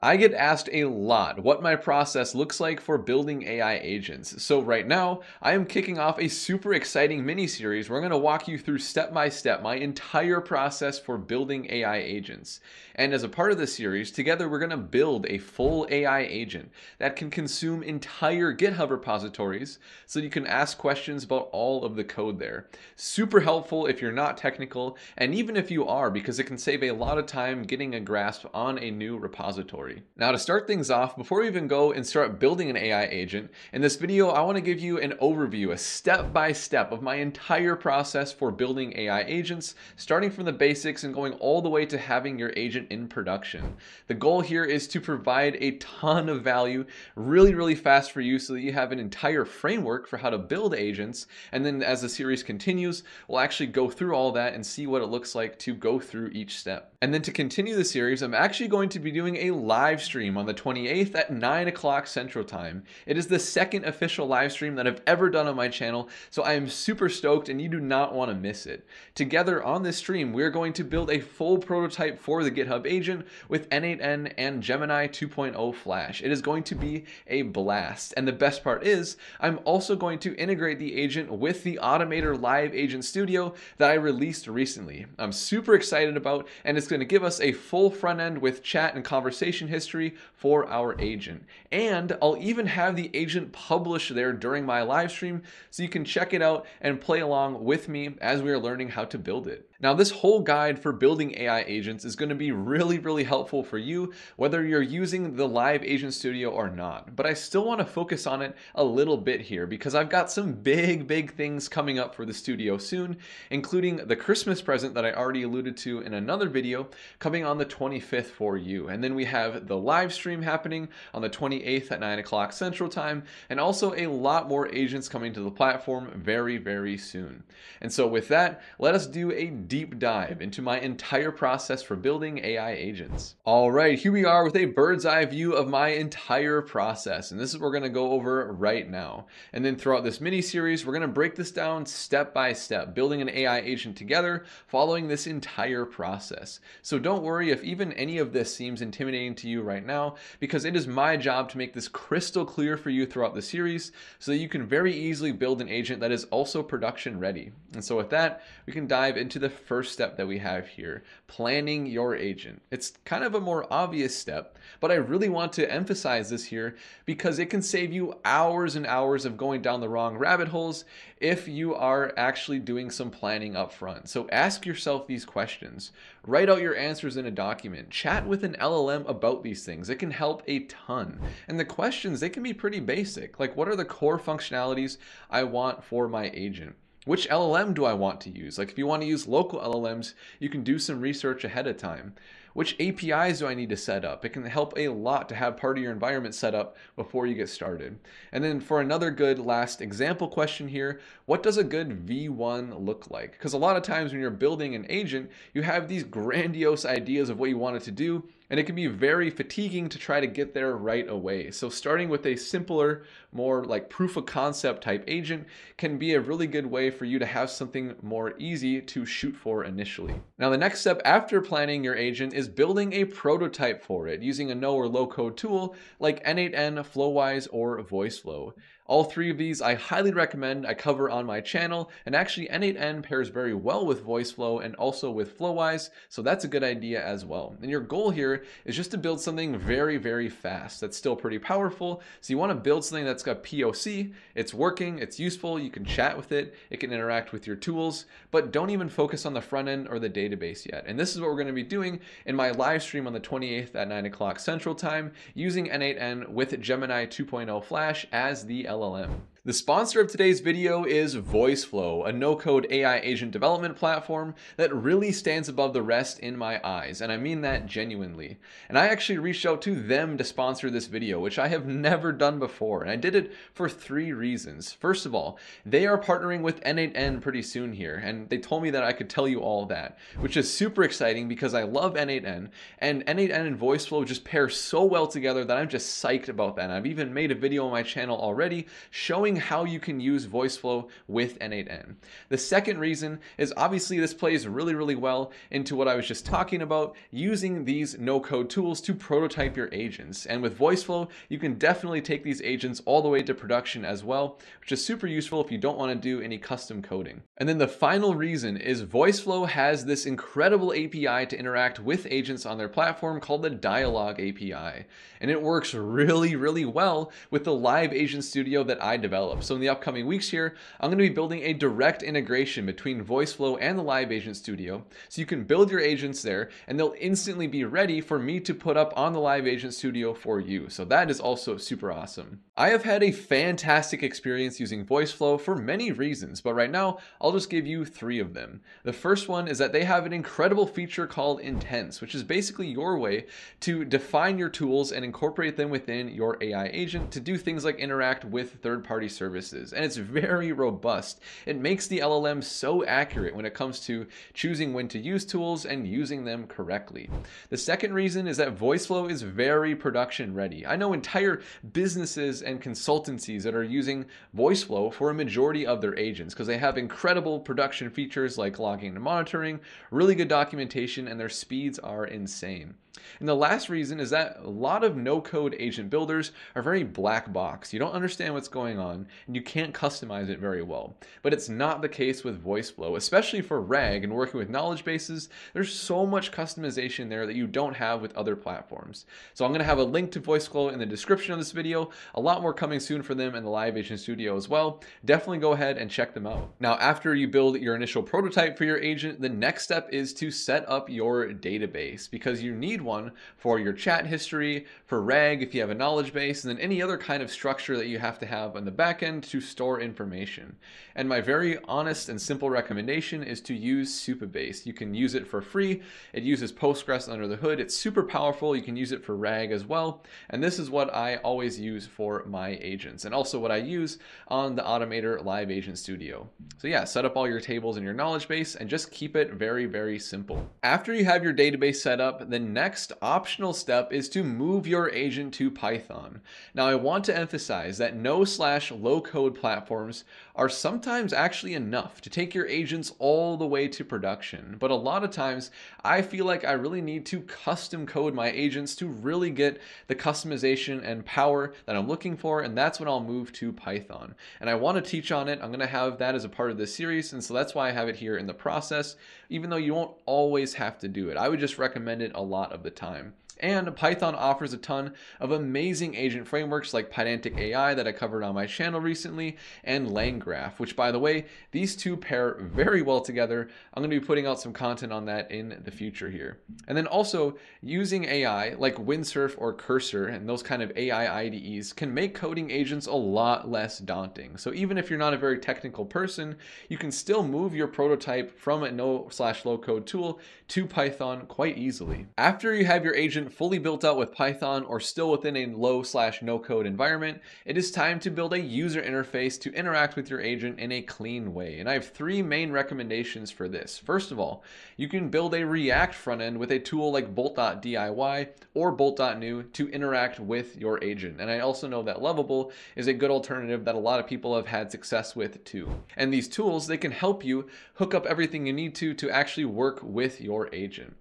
I get asked a lot what my process looks like for building AI agents. So right now, I am kicking off a super exciting mini-series where I'm going to walk you through step-by-step my entire process for building AI agents. And as a part of this series, together we're going to build a full AI agent that can consume entire GitHub repositories so you can ask questions about all of the code there. Super helpful if you're not technical, and even if you are, because it can save a lot of time getting a grasp on a new repository. Now, to start things off, before we even go and start building an AI agent, in this video, I want to give you an overview, a step-by-step of my entire process for building AI agents, starting from the basics and going all the way to having your agent in production. The goal here is to provide a ton of value really, really fast for you so that you have an entire framework for how to build agents. And then as the series continues, we'll actually go through all that and see what it looks like to go through each step. And then to continue the series, I'm actually going to be doing a live stream on the 28th at 9 o'clock Central Time. It is the second official live stream that I've ever done on my channel, so I am super stoked and you do not want to miss it. Together on this stream, we're going to build a full prototype for the GitHub agent with N8N and Gemini 2.0 Flash. It is going to be a blast. And the best part is, I'm also going to integrate the agent with the oTTomator Live Agent Studio that I released recently. I'm super excited about, and it's going to give us a full front end with chat and conversation history for our agent. And I'll even have the agent published there during my live stream so you can check it out and play along with me as we are learning how to build it. Now, this whole guide for building AI agents is going to be really, really helpful for you, whether you're using the Live Agent Studio or not. But I still want to focus on it a little bit here because I've got some big things coming up for the studio soon, including the Christmas present that I already alluded to in another video coming on the 25th for you. And then we have the live stream happening on the 28th at 9 o'clock Central Time, and also a lot more agents coming to the platform very, very soon. And so with that, let us do a deep dive into my entire process for building AI agents. All right, here we are with a bird's eye view of my entire process. And this is what we're going to go over right now. And then throughout this mini series, we're going to break this down step by step, building an AI agent together, following this entire process. So don't worry if even any of this seems intimidating to you right now, because it is my job to make this crystal clear for you throughout the series so that you can very easily build an agent that is also production ready. And so with that, we can dive into the first step that we have here, planning your agent. It's kind of a more obvious step, but I really want to emphasize this here because it can save you hours and hours of going down the wrong rabbit holes if you are actually doing some planning up front. So ask yourself these questions, write out your answers in a document, chat with an LLM about these things. It can help a ton. And the questions, they can be pretty basic. Like, what are the core functionalities I want for my agent? Which LLM do I want to use? Like, if you want to use local LLMs, you can do some research ahead of time. Which APIs do I need to set up? It can help a lot to have part of your environment set up before you get started. And then for another good last example question here, what does a good V1 look like? Because a lot of times when you're building an agent, you have these grandiose ideas of what you want it to do, and it can be very fatiguing to try to get there right away. So starting with a simpler, more like proof of concept type agent can be a really good way for you to have something more easy to shoot for initially. Now, the next step after planning your agent is building a prototype for it using a no or low code tool like N8N, Flowwise, or Voiceflow. All three of these I highly recommend. I cover on my channel, and actually N8N pairs very well with Voiceflow and also with Flowwise, so that's a good idea as well. And your goal here is just to build something very, very fast that's still pretty powerful. So you want to build something that's got POC, it's working, it's useful, you can chat with it, it can interact with your tools, but don't even focus on the front end or the database yet. And this is what we're going to be doing in my live stream on the 28th at 9 o'clock Central Time using N8N with Gemini 2.0 Flash as the LLM. The sponsor of today's video is Voiceflow, a no-code AI agent development platform that really stands above the rest in my eyes, and I mean that genuinely. And I actually reached out to them to sponsor this video, which I have never done before, and I did it for three reasons. First of all, they are partnering with N8N pretty soon here, and they told me that I could tell you all that, which is super exciting because I love N8N, and N8N and Voiceflow just pair so well together that I'm just psyched about that. And I've even made a video on my channel already showing how you can use Voiceflow with N8N. The second reason is obviously this plays really well into what I was just talking about, using these no-code tools to prototype your agents. And with Voiceflow, you can definitely take these agents all the way to production as well, which is super useful if you don't want to do any custom coding. And then the final reason is Voiceflow has this incredible API to interact with agents on their platform called the Dialogue API. And it works really well with the Live Agent Studio that I developed. So in the upcoming weeks here, I'm going to be building a direct integration between Voiceflow and the Live Agent Studio. So you can build your agents there and they'll instantly be ready for me to put up on the Live Agent Studio for you. So that is also super awesome. I have had a fantastic experience using Voiceflow for many reasons, but right now I'll just give you three of them. The first one is that they have an incredible feature called intents, which is basically your way to define your tools and incorporate them within your AI agent to do things like interact with third-party services. And it's very robust. It makes the LLM so accurate when it comes to choosing when to use tools and using them correctly. The second reason is that Voiceflow is very production ready. I know entire businesses and consultancies that are using Voiceflow for a majority of their agents because they have incredible production features like logging and monitoring, really good documentation, and their speeds are insane. And the last reason is that a lot of no-code agent builders are very black box. You don't understand what's going on and you can't customize it very well. But it's not the case with Voiceflow, especially for RAG and working with knowledge bases. There's so much customization there that you don't have with other platforms. So I'm going to have a link to Voiceflow in the description of this video. A lot more coming soon for them in the Live Agent Studio as well. Definitely go ahead and check them out. Now, after you build your initial prototype for your agent, the next step is to set up your database because you need one for your chat history, for RAG if you have a knowledge base, and then any other kind of structure that you have to have on the back end to store information. And my very honest and simple recommendation is to use Supabase. You can use it for free. It uses Postgres under the hood. It's super powerful. You can use it for RAG as well. And this is what I always use for my agents and also what I use on the oTTomator Live Agent Studio. So yeah, set up all your tables in your knowledge base and just keep it very simple. After you have your database set up, the next optional step is to move your agent to Python. Now I want to emphasize that no/low code platforms are sometimes actually enough to take your agents all the way to production. But a lot of times I feel like I really need to custom code my agents to really get the customization and power that I'm looking for. And that's when I'll move to Python. And I want to teach on it. I'm going to have that as a part of this series. And so that's why I have it here in the process, even though you won't always have to do it. I would just recommend it a lot of the time. And Python offers a ton of amazing agent frameworks like Pydantic AI that I covered on my channel recently, and LangGraph, which, by the way, these two pair very well together. I'm going to be putting out some content on that in the future here. And then also using AI like Windsurf or Cursor and those kind of AI IDEs can make coding agents a lot less daunting. So even if you're not a very technical person, you can still move your prototype from a no/low code tool to Python quite easily. After you have your agent fully built out with Python or still within a low/no code environment, it is time to build a user interface to interact with your agent in a clean way. And I have three main recommendations for this. First of all, you can build a React front end with a tool like bolt.diy or bolt.new to interact with your agent. And I also know that Lovable is a good alternative that a lot of people have had success with too. And these tools, they can help you hook up everything you need to actually work with your agent.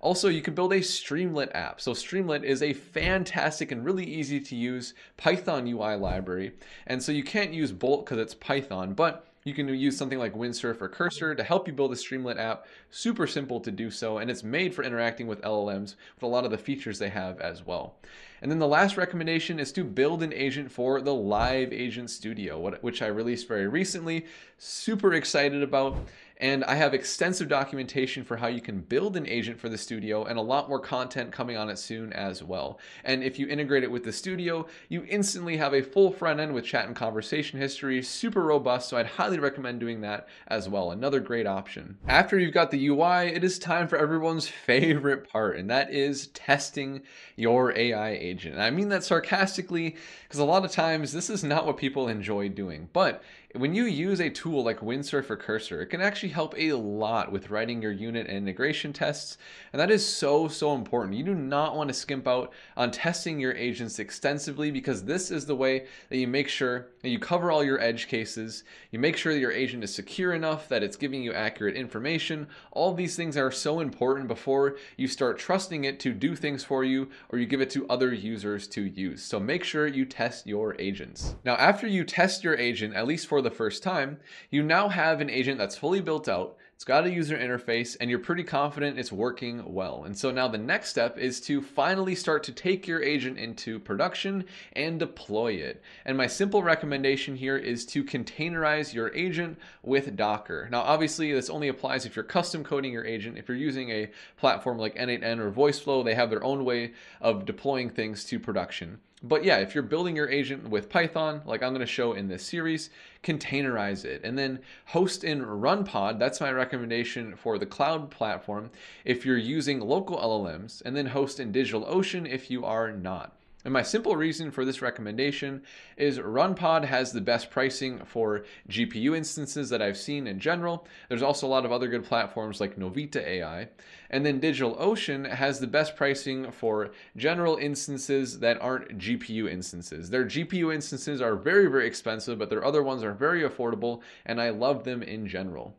Also, you can build a Streamlit app. So Streamlit is a fantastic and really easy to use Python UI library. And so you can't use Bolt because it's Python, but you can use something like Windsurf or Cursor to help you build a Streamlit app. Super simple to do so, and it's made for interacting with LLMs with a lot of the features they have as well. And then the last recommendation is to build an agent for the Live Agent Studio, which I released very recently. Super excited about. And I have extensive documentation for how you can build an agent for the studio and a lot more content coming on it soon as well. And if you integrate it with the studio, you instantly have a full front end with chat and conversation history, super robust. So I'd highly recommend doing that as well. Another great option. After you've got the UI, it is time for everyone's favorite part, and that is testing your AI agent. And I mean that sarcastically because a lot of times this is not what people enjoy doing. But when you use a tool like Windsurf or Cursor, it can actually actually help a lot with writing your unit and integration tests, and that is so important. You do not want to skimp out on testing your agents extensively, because this is the way that you make sure that you cover all your edge cases, you make sure that your agent is secure enough that it's giving you accurate information. All these things are so important before you start trusting it to do things for you, or you give it to other users to use. So make sure you test your agents. Now, after you test your agent, at least for the first time, you now have an agent that's fully built out. It's got a user interface and you're pretty confident it's working well. And so now the next step is to finally start to take your agent into production and deploy it. And my simple recommendation here is to containerize your agent with Docker. Now, obviously this only applies if you're custom coding your agent. If you're using a platform like N8N or Voiceflow, they have their own way of deploying things to production. But yeah, if you're building your agent with Python, like I'm going to show in this series, containerize it and then host in RunPod. That's my recommendation for the cloud platform if you're using local LLMs, and then host in DigitalOcean if you are not. And my simple reason for this recommendation is RunPod has the best pricing for GPU instances that I've seen in general. There's also a lot of other good platforms like Novita AI. And then DigitalOcean has the best pricing for general instances that aren't GPU instances. Their GPU instances are very expensive, but their other ones are very affordable, and I love them in general.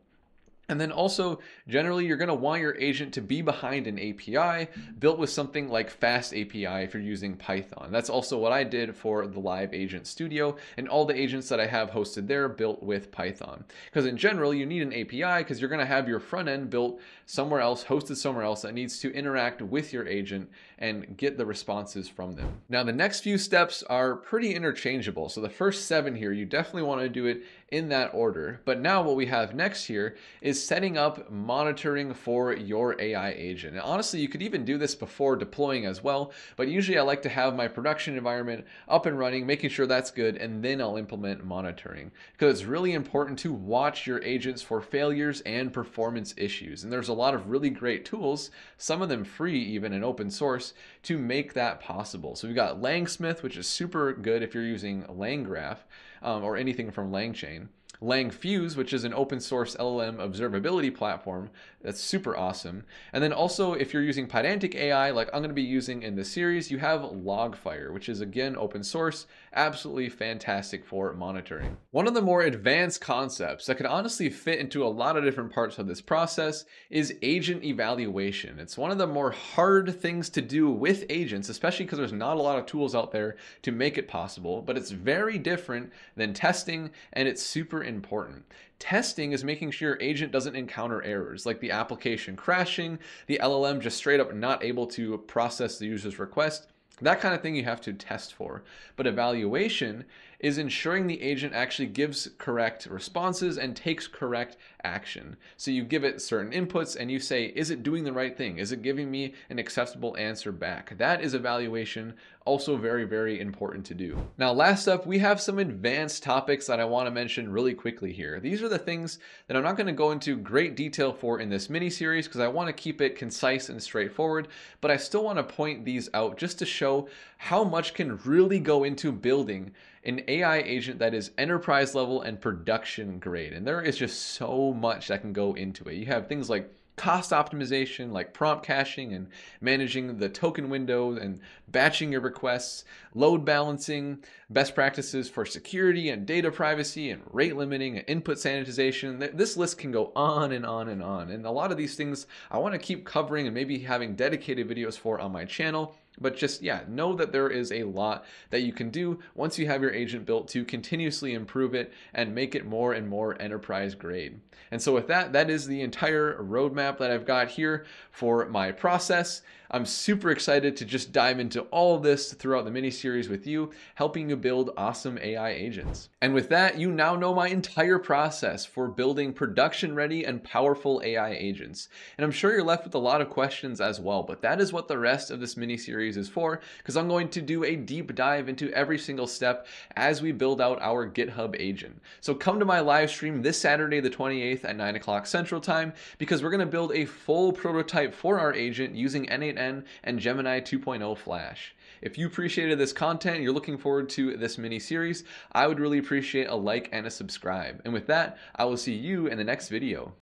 And then also, generally, you're going to want your agent to be behind an API built with something like FastAPI if you're using Python. That's also what I did for the Live Agent Studio, and all the agents that I have hosted there built with Python. Because in general, you need an API because you're going to have your front end built somewhere else, hosted somewhere else, that needs to interact with your agent and get the responses from them. Now, the next few steps are pretty interchangeable. So the first 7 here, you definitely want to do it in that order. But now what we have next here is setting up monitoring for your AI agent. And honestly, you could even do this before deploying as well, but usually I like to have my production environment up and running, making sure that's good, and then I'll implement monitoring, because it's really important to watch your agents for failures and performance issues. And there's a lot of really great tools, some of them free even and open source, to make that possible. So we've got LangSmith, which is super good if you're using LangGraph or anything from LangChain. LangFuse, which is an open source LLM observability platform that's super awesome. And then also, if you're using Pydantic AI, like I'm going to be using in this series, you have Logfire, which is again open source, absolutely fantastic for monitoring. One of the more advanced concepts that could honestly fit into a lot of different parts of this process is agent evaluation. It's one of the more hard things to do with agents, especially because there's not a lot of tools out there to make it possible, but it's very different than testing, and it's super important. Testing is making sure your agent doesn't encounter errors like the application crashing, the LLM just straight up not able to process the user's request. That kind of thing you have to test for. But evaluation is ensuring the agent actually gives correct responses and takes correct action. So you give it certain inputs and you say, is it doing the right thing? Is it giving me an acceptable answer back? That is evaluation, also very important to do. Now, last up, we have some advanced topics that I want to mention really quickly here. These are the things that I'm not going to go into great detail for in this mini series because I want to keep it concise and straightforward, but I still want to point these out just to show how much can really go into building an AI agent that is enterprise level and production grade. And there is just so much that can go into it. You have things like cost optimization, like prompt caching and managing the token window and batching your requests, load balancing, best practices for security and data privacy and rate limiting and input sanitization. This list can go on and on and on. And a lot of these things I want to keep covering and maybe having dedicated videos for on my channel. But just, yeah, know that there is a lot that you can do once you have your agent built to continuously improve it and make it more and more enterprise grade. And so with that, that is the entire roadmap that I've got here for my process. I'm super excited to just dive into all this throughout the mini series with you, helping you build awesome AI agents. And with that, you now know my entire process for building production ready and powerful AI agents. And I'm sure you're left with a lot of questions as well, but that is what the rest of this mini series is for, because I'm going to do a deep dive into every single step as we build out our GitHub agent. So come to my live stream this Saturday, the 28th at 9 o'clock Central Time, because we're going to build a full prototype for our agent using N8N and Gemini 2.0 Flash. If you appreciated this content, you're looking forward to this mini series, I would really appreciate a like and a subscribe. And with that, I will see you in the next video.